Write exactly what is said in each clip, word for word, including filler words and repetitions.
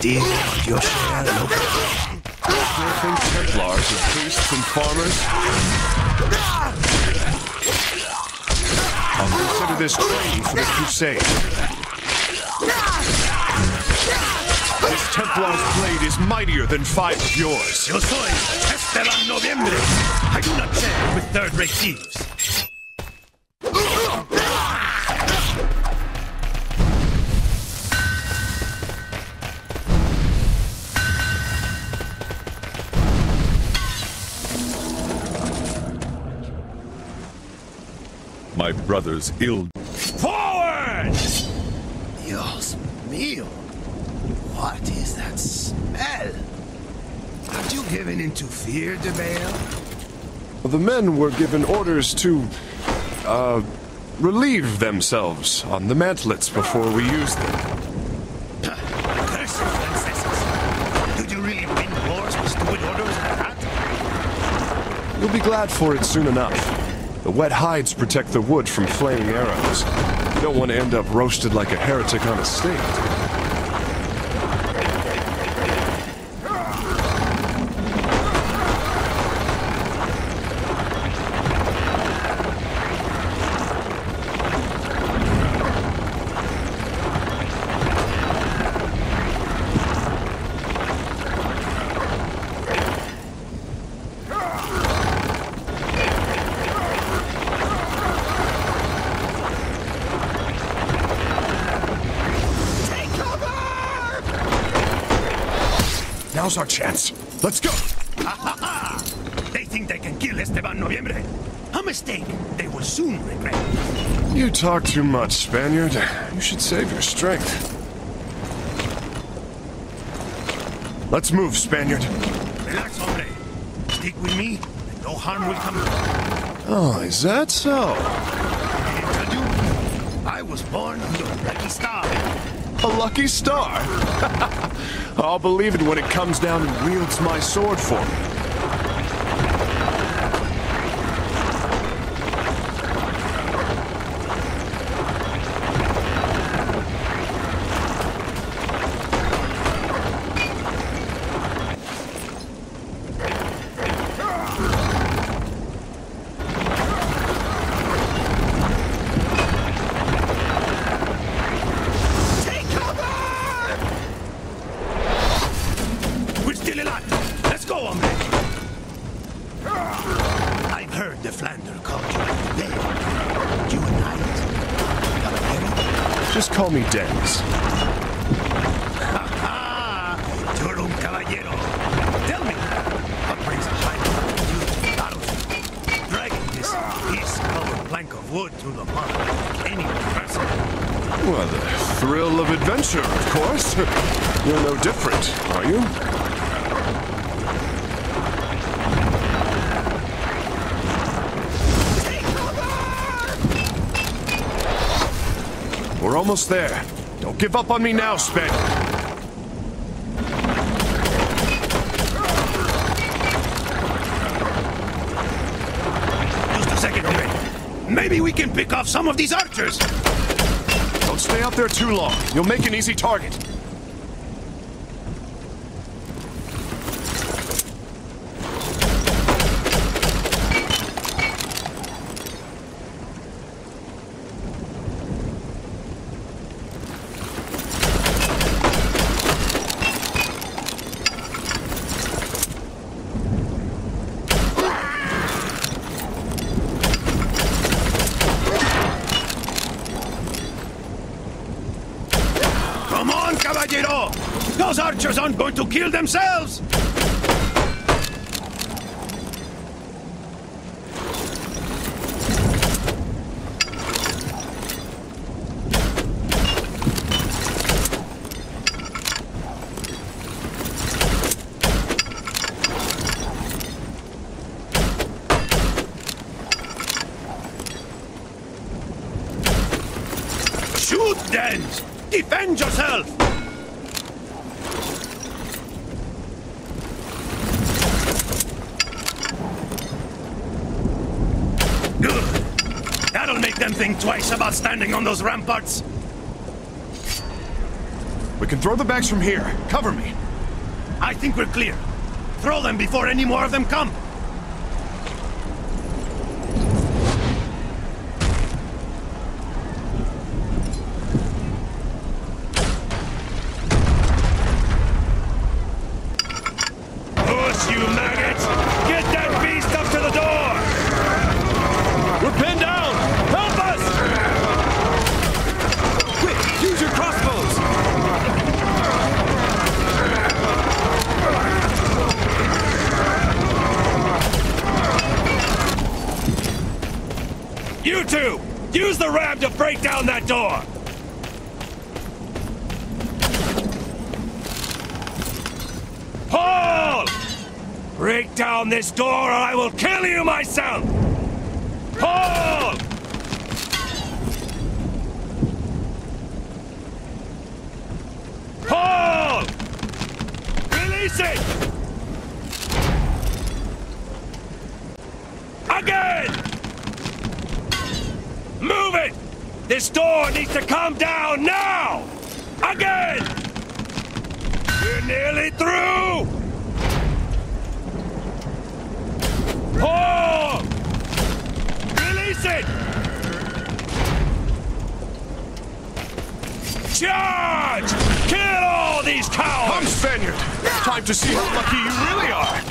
Steal your shadow. Different Templars of priests and farmers. I'll consider this training for the crusade. This Templar's blade is mightier than five of yours. Yo soy Esteban Noviembre. I do not share with third-rate thieves. My brother's ill. Forward! Dios mío! What is that smell? Aren't you given into fear, DeBale? Well, the men were given orders to, uh, relieve themselves on the mantlets before we used them. Curse you, princesses! Did you really win wars with stupid orders like that? You'll be glad for it soon enough. The wet hides protect the wood from flaming arrows. You don't want to end up roasted like a heretic on a stake. Now's our chance. Let's go! Ha ha ha! They think they can kill Esteban Noviembre. A mistake they will soon regret. You talk too much, Spaniard. You should save your strength. Let's move, Spaniard. Relax, hombre. Stick with me, and no harm will come. Oh, is that so? I was born under a lucky star. A lucky star? I'll believe it when it comes down and wields my sword for me. Just call me Denz. Ha ha! Turum Caballero! Tell me, what brings a high to the battlefield? Dragging this piece-covered plank of wood through the mud like any person. Well, the thrill of adventure, of course. You're no different, are you? We're almost there. Don't give up on me now, Spaniard. Just a second, okay? Maybe we can pick off some of these archers. Don't stay out there too long. You'll make an easy target. Come on, Caballero! Those archers aren't going to kill themselves! Shoot, Denz! Defend yourself! Good. That'll make them think twice about standing on those ramparts. We can throw the bags from here. Cover me. I think we're clear. Throw them before any more of them come. You two! Use the ram to break down that door! Hold! Break down this door or I will kill you myself! Hold! Hold! Release it! Again! Move it! This door needs to come down now! Again! We're nearly through! Hold! Release it! Charge! Kill all these cowards! Come, Spaniard! It's time to see how lucky you really are!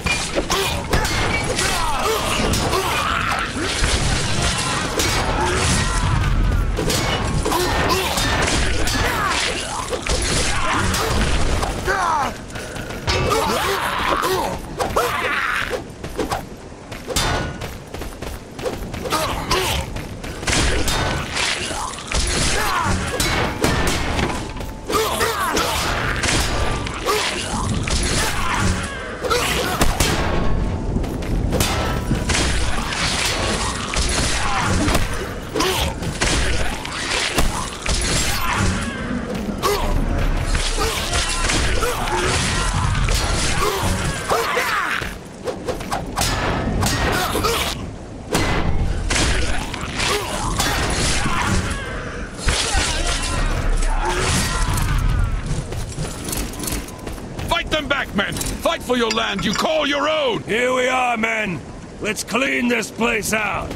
For your land you call your own! Here we are, men! Let's clean this place out!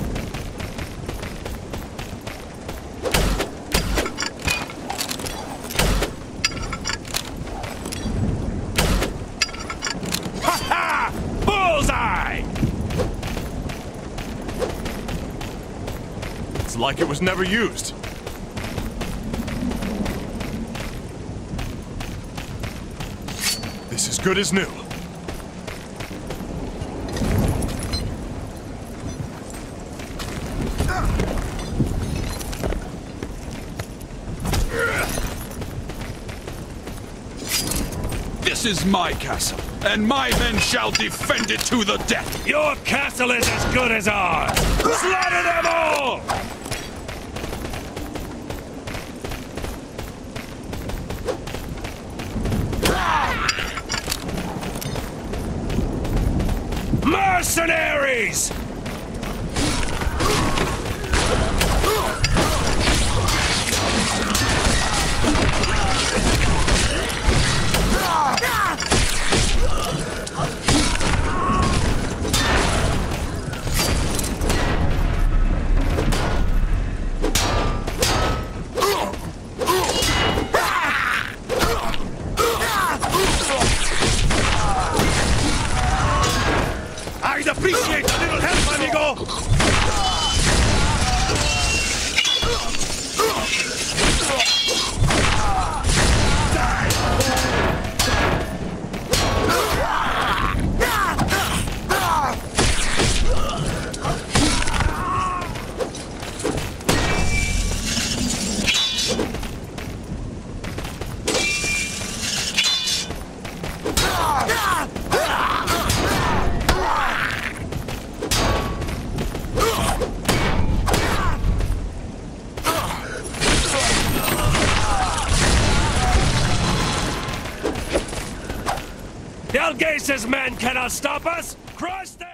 Ha-ha! Bullseye! It's like it was never used. This is good as new. This is my castle, and my men shall defend it to the death! Your castle is as good as ours! Slaughter them all! Mercenaries! Delgace's men cannot stop us! Crush them!